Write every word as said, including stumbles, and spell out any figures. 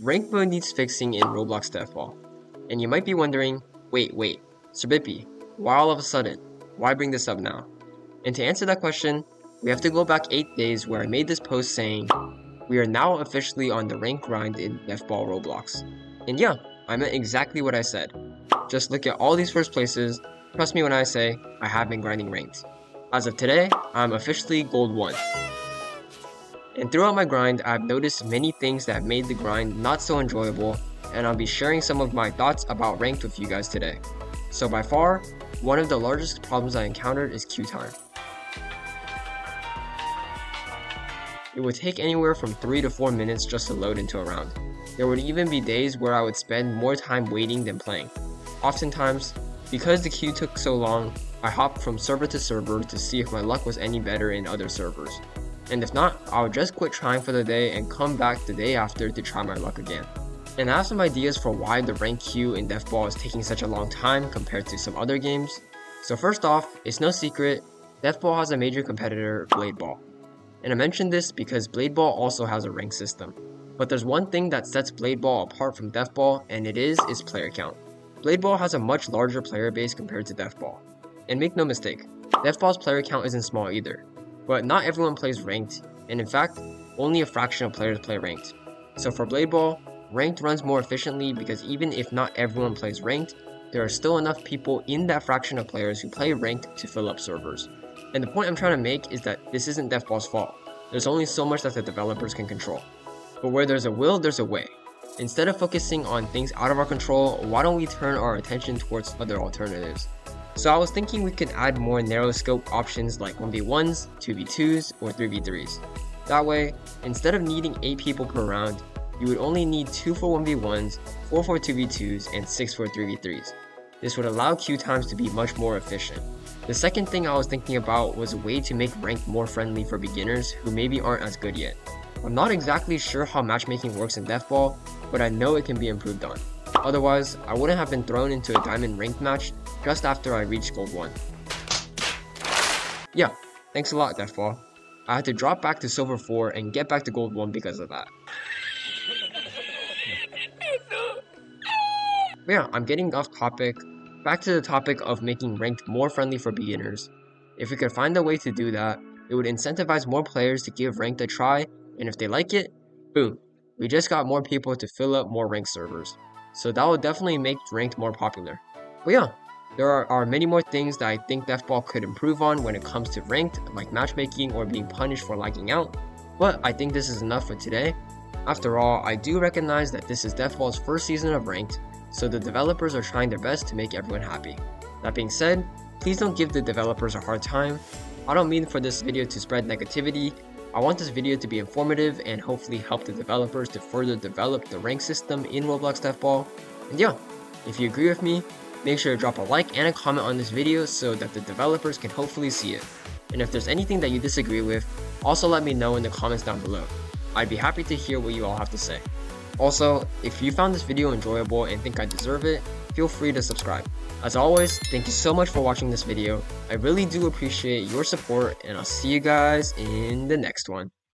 Rank mode needs fixing in Roblox Death Ball. And you might be wondering, wait, wait, SirBippy, why all of a sudden? Why bring this up now? And to answer that question, we have to go back eight days where I made this post saying, we are now officially on the rank grind in Death Ball Roblox. And yeah, I meant exactly what I said. Just look at all these first places, trust me when I say, I have been grinding ranked. As of today, I'm officially Gold one. And throughout my grind, I've noticed many things that made the grind not so enjoyable, and I'll be sharing some of my thoughts about ranked with you guys today. So by far, one of the largest problems I encountered is queue time. It would take anywhere from three to four minutes just to load into a round. There would even be days where I would spend more time waiting than playing. Oftentimes, because the queue took so long, I hopped from server to server to see if my luck was any better in other servers. And if not, I would just quit trying for the day and come back the day after to try my luck again. And I have some ideas for why the rank queue in Death Ball is taking such a long time compared to some other games. So first off, it's no secret, Death Ball has a major competitor, Blade Ball. And I mentioned this because Blade Ball also has a rank system. But there's one thing that sets Blade Ball apart from Death Ball, and it is its player count. Blade Ball has a much larger player base compared to Death Ball. And make no mistake, Death Ball's player count isn't small either. But not everyone plays ranked, and in fact, only a fraction of players play ranked. So for Blade Ball, ranked runs more efficiently because even if not everyone plays ranked, there are still enough people in that fraction of players who play ranked to fill up servers. And the point I'm trying to make is that this isn't Death Ball's fault. There's only so much that the developers can control. But where there's a will, there's a way. Instead of focusing on things out of our control, why don't we turn our attention towards other alternatives? So I was thinking we could add more narrow scope options like one v ones, two v twos, or three v threes. That way, instead of needing eight people per round, you would only need two for one v ones, four for two v twos, and six for three v threes. This would allow queue times to be much more efficient. The second thing I was thinking about was a way to make ranked more friendly for beginners who maybe aren't as good yet. I'm not exactly sure how matchmaking works in Death Ball, but I know it can be improved on. Otherwise, I wouldn't have been thrown into a diamond ranked match just after I reached Gold one. Yeah, thanks a lot Death Ball. I had to drop back to Silver four and get back to Gold one because of that. But yeah, I'm getting off topic. Back to the topic of making ranked more friendly for beginners. If we could find a way to do that, it would incentivize more players to give ranked a try, and if they like it, boom. We just got more people to fill up more ranked servers. So that would definitely make ranked more popular. But yeah, there are, are many more things that I think Death Ball could improve on when it comes to ranked, like matchmaking or being punished for lagging out, but I think this is enough for today. After all, I do recognize that this is Death Ball's first season of ranked, so the developers are trying their best to make everyone happy. That being said, please don't give the developers a hard time. I don't mean for this video to spread negativity. I want this video to be informative and hopefully help the developers to further develop the rank system in Roblox Death Ball. And yeah, if you agree with me, make sure to drop a like and a comment on this video so that the developers can hopefully see it. And if there's anything that you disagree with, also let me know in the comments down below. I'd be happy to hear what you all have to say. Also, if you found this video enjoyable and think I deserve it, feel free to subscribe. As always, thank you so much for watching this video. I really do appreciate your support, and I'll see you guys in the next one.